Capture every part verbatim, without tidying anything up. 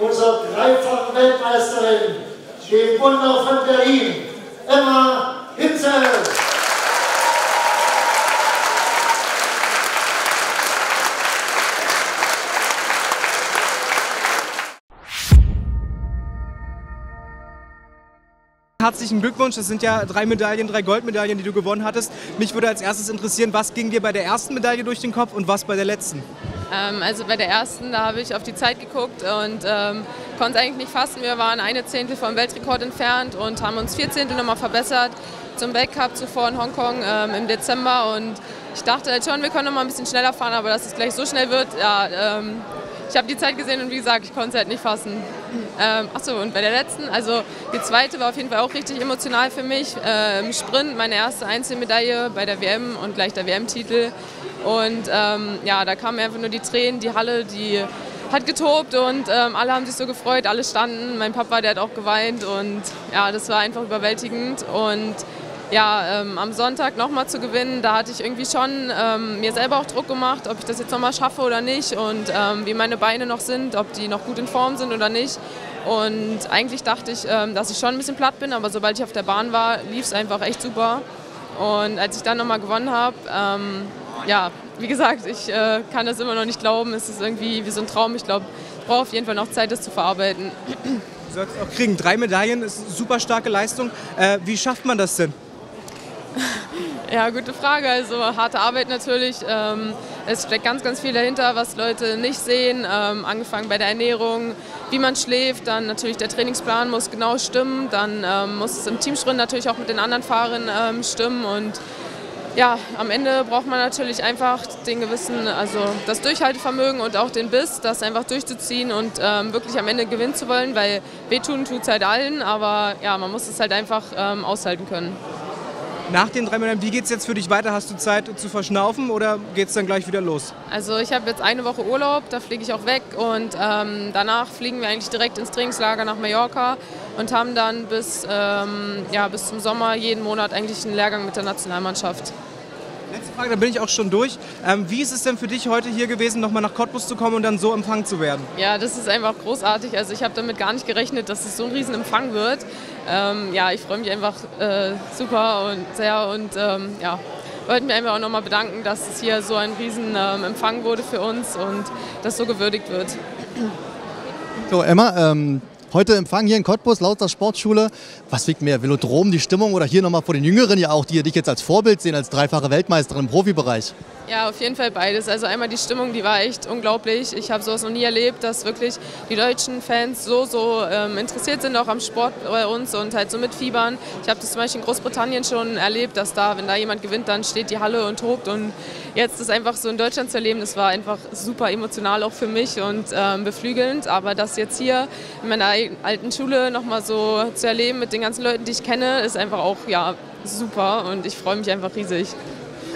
unserer dreifachen Weltmeisterin, dem Wunder von Berlin, Emma Hinze. Herzlichen Glückwunsch, es sind ja drei Medaillen, drei Goldmedaillen, die du gewonnen hattest. Mich würde als erstes interessieren, was ging dir bei der ersten Medaille durch den Kopf und was bei der letzten? Ähm, also bei der ersten, da habe ich auf die Zeit geguckt und ähm, konnte es eigentlich nicht fassen. Wir waren eine Zehntel vom Weltrekord entfernt und haben uns vier Zehntel nochmal verbessert zum Weltcup zuvor in Hongkong ähm, im Dezember. Und ich dachte halt schon, wir können nochmal ein bisschen schneller fahren, aber dass es gleich so schnell wird, ja, ähm, ich habe die Zeit gesehen und wie gesagt, ich konnte es halt nicht fassen. Ähm, achso, und bei der letzten, also die zweite war auf jeden Fall auch richtig emotional für mich. Äh, im Sprint meine erste Einzelmedaille bei der W M und gleich der W M-Titel. Und ähm, ja, da kamen einfach nur die Tränen, die Halle, die hat getobt und ähm, alle haben sich so gefreut, alle standen. Mein Papa, der hat auch geweint und ja, das war einfach überwältigend. Und ja, ähm, am Sonntag nochmal zu gewinnen, da hatte ich irgendwie schon ähm, mir selber auch Druck gemacht, ob ich das jetzt nochmal schaffe oder nicht und ähm, wie meine Beine noch sind, ob die noch gut in Form sind oder nicht. Und eigentlich dachte ich, ähm, dass ich schon ein bisschen platt bin, aber sobald ich auf der Bahn war, lief es einfach echt super. Und als ich dann nochmal gewonnen habe, ähm, ja, wie gesagt, ich äh, kann das immer noch nicht glauben, es ist irgendwie wie so ein Traum. Ich glaube, ich brauche auf jeden Fall noch Zeit, das zu verarbeiten. Du sollst auch kriegen, drei Medaillen, ist eine super starke Leistung. Äh, wie schafft man das denn? Ja, gute Frage. Also harte Arbeit natürlich. Ähm, es steckt ganz, ganz viel dahinter, was Leute nicht sehen. Ähm, angefangen bei der Ernährung, wie man schläft, dann natürlich der Trainingsplan muss genau stimmen. Dann ähm, muss es im Teamsprint natürlich auch mit den anderen Fahrern ähm, stimmen. Und ja, am Ende braucht man natürlich einfach den gewissen, also das Durchhaltevermögen und auch den Biss, das einfach durchzuziehen und ähm, wirklich am Ende gewinnen zu wollen, weil wehtun tut es halt allen. Aber ja, man muss es halt einfach ähm, aushalten können. Nach den drei Monaten, wie geht es jetzt für dich weiter? Hast du Zeit zu verschnaufen oder geht es dann gleich wieder los? Also ich habe jetzt eine Woche Urlaub, da fliege ich auch weg und ähm, danach fliegen wir eigentlich direkt ins Trainingslager nach Mallorca und haben dann bis, ähm, ja, bis zum Sommer jeden Monat eigentlich einen Lehrgang mit der Nationalmannschaft. Letzte Frage, da bin ich auch schon durch. Ähm, wie ist es denn für dich heute hier gewesen, nochmal nach Cottbus zu kommen und dann so empfangen zu werden? Ja, das ist einfach großartig. Also ich habe damit gar nicht gerechnet, dass es so ein Riesenempfang wird. Ähm, ja, ich freue mich einfach äh, super und sehr und ähm, ja, wollten wir einfach auch nochmal bedanken, dass es hier so ein Riesenempfang ähm, wurde für uns und dass so gewürdigt wird. So Emma, ähm, heute Empfang hier in Cottbus, Lausitzer Sportschule. Was wiegt mehr, Velodrom, die Stimmung oder hier nochmal vor den Jüngeren ja auch, die dich jetzt als Vorbild sehen, als dreifache Weltmeisterin im Profibereich? Ja, auf jeden Fall beides. Also einmal die Stimmung, die war echt unglaublich. Ich habe sowas noch nie erlebt, dass wirklich die deutschen Fans so, so ähm, interessiert sind, auch am Sport bei uns und halt so mitfiebern. Ich habe das zum Beispiel in Großbritannien schon erlebt, dass da, wenn da jemand gewinnt, dann steht die Halle und tobt. Und jetzt das einfach so in Deutschland zu erleben, das war einfach super emotional auch für mich und ähm, beflügelnd. Aber das jetzt hier in meiner alten Schule nochmal so zu erleben mit den ganzen Leuten, die ich kenne, ist einfach auch ja, super und ich freue mich einfach riesig.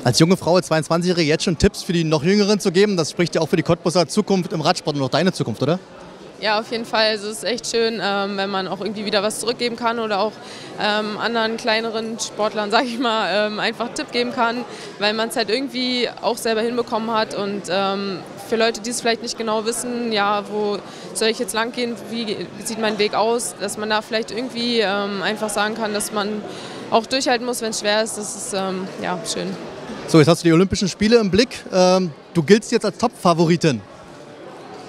Als junge Frau, als zweiundzwanzigjährige, jetzt schon Tipps für die noch Jüngeren zu geben, das spricht ja auch für die Cottbuser Zukunft im Radsport und auch deine Zukunft, oder? Ja, auf jeden Fall. Also es ist echt schön, wenn man auch irgendwie wieder was zurückgeben kann oder auch anderen kleineren Sportlern, sage ich mal, einfach einen Tipp geben kann, weil man es halt irgendwie auch selber hinbekommen hat. Und für Leute, die es vielleicht nicht genau wissen, ja, wo soll ich jetzt lang gehen, wie sieht mein Weg aus, dass man da vielleicht irgendwie einfach sagen kann, dass man auch durchhalten muss, wenn es schwer ist. Das ist ja schön. So, jetzt hast du die Olympischen Spiele im Blick. Ähm, du giltst jetzt als Top-Favoritin.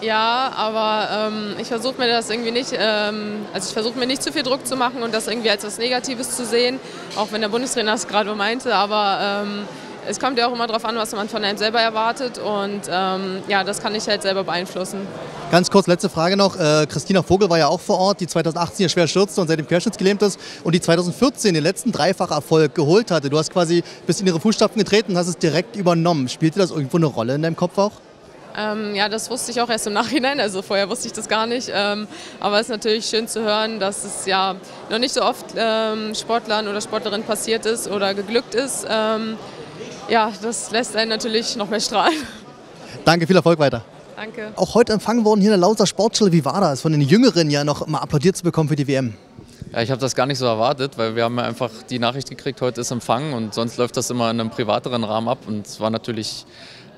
Ja, aber ähm, ich versuche mir das irgendwie nicht, ähm, also ich versuche mir nicht zu viel Druck zu machen und das irgendwie als was Negatives zu sehen, auch wenn der Bundestrainer es gerade meinte, aber ähm, es kommt ja auch immer darauf an, was man von einem selber erwartet und ähm, ja, das kann ich halt selber beeinflussen. Ganz kurz, letzte Frage noch. Äh, Christina Vogel war ja auch vor Ort, die zweitausendachtzehn hier schwer stürzte und seitdem querschnittsgelähmt ist und die zweitausendvierzehn den letzten dreifachen Erfolg geholt hatte. Du hast quasi bist in ihre Fußstapfen getreten und hast es direkt übernommen. Spielte das irgendwo eine Rolle in deinem Kopf auch? Ähm, ja, das wusste ich auch erst im Nachhinein, also vorher wusste ich das gar nicht. Ähm, aber es ist natürlich schön zu hören, dass es ja noch nicht so oft ähm, Sportlern oder Sportlerinnen passiert ist oder geglückt ist. Ähm, ja, das lässt einen natürlich noch mehr strahlen. Danke, viel Erfolg weiter. Danke. Auch heute empfangen worden hier in der Lausitzer Sportschule. Wie war das, von den Jüngeren ja noch mal applaudiert zu bekommen für die W M? Ja, ich habe das gar nicht so erwartet, weil wir haben ja einfach die Nachricht gekriegt, heute ist Empfang und sonst läuft das immer in einem privateren Rahmen ab. Und es war natürlich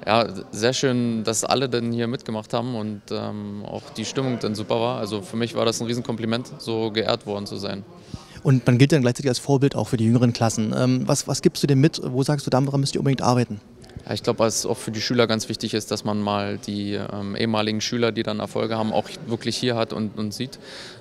ja, sehr schön, dass alle dann hier mitgemacht haben und ähm, auch die Stimmung dann super war. Also für mich war das ein Riesenkompliment, so geehrt worden zu sein. Und man gilt dann gleichzeitig als Vorbild auch für die jüngeren Klassen. Ähm, was, was gibst du denn mit? Wo sagst du, daran müsst ihr unbedingt arbeiten? Ja, ich glaube, was auch für die Schüler ganz wichtig ist, dass man mal die ähm, ehemaligen Schüler, die dann Erfolge haben, auch wirklich hier hat und, und sieht.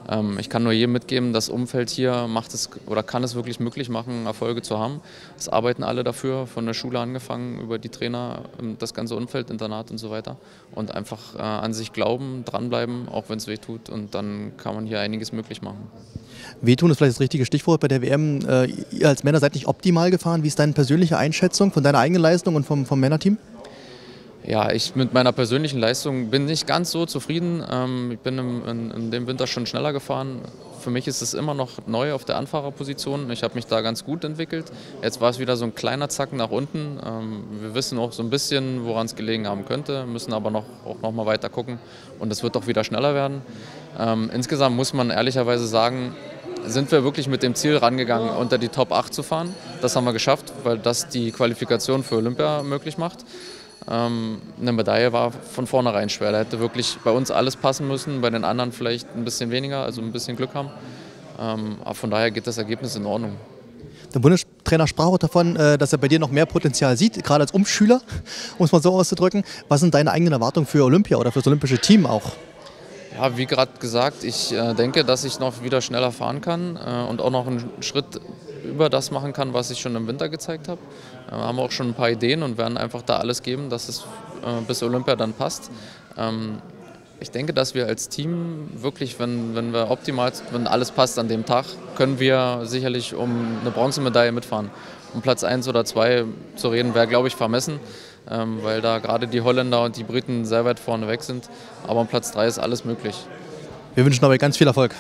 Ähm, ich kann nur jedem mitgeben, das Umfeld hier macht es oder kann es wirklich möglich machen, Erfolge zu haben. Es arbeiten alle dafür, von der Schule angefangen, über die Trainer, das ganze Umfeld, Internat und so weiter. Und einfach äh, an sich glauben, dranbleiben, auch wenn es weh tut. Und dann kann man hier einiges möglich machen. Wehtun ist vielleicht das richtige Stichwort bei der W M. Ihr als Männer seid nicht optimal gefahren. Wie ist deine persönliche Einschätzung von deiner eigenen Leistung und vom, vom Männerteam? Ja, ich mit meiner persönlichen Leistung bin nicht ganz so zufrieden. Ich bin im, in, in dem Winter schon schneller gefahren. Für mich ist es immer noch neu auf der Anfahrerposition. Ich habe mich da ganz gut entwickelt. Jetzt war es wieder so ein kleiner Zacken nach unten. Wir wissen auch so ein bisschen, woran es gelegen haben könnte, müssen aber noch, auch noch mal weiter gucken. Und es wird doch wieder schneller werden. Insgesamt muss man ehrlicherweise sagen, sind wir wirklich mit dem Ziel rangegangen, unter die Top acht zu fahren. Das haben wir geschafft, weil das die Qualifikation für Olympia möglich macht. Ähm, eine Medaille war von vornherein schwer. Da hätte wirklich bei uns alles passen müssen, bei den anderen vielleicht ein bisschen weniger, also ein bisschen Glück haben. Ähm, aber von daher geht das Ergebnis in Ordnung. Der Bundestrainer sprach auch davon, dass er bei dir noch mehr Potenzial sieht, gerade als Umschüler, um es mal so auszudrücken. Was sind deine eigenen Erwartungen für Olympia oder für das olympische Team auch? Ja, wie gerade gesagt, ich äh, denke, dass ich noch wieder schneller fahren kann äh, und auch noch einen Schritt über das machen kann, was ich schon im Winter gezeigt habe. Äh, haben wir auch schon ein paar Ideen und werden einfach da alles geben, dass es äh, bis Olympia dann passt. Ähm, ich denke, dass wir als Team wirklich, wenn, wenn wir optimal, wenn alles passt an dem Tag, können wir sicherlich um eine Bronzemedaille mitfahren. Um Platz eins oder zwei zu reden, wäre, glaube ich, vermessen. Weil da gerade die Holländer und die Briten sehr weit vorne weg sind. Aber am Platz drei ist alles möglich. Wir wünschen euch ganz viel Erfolg.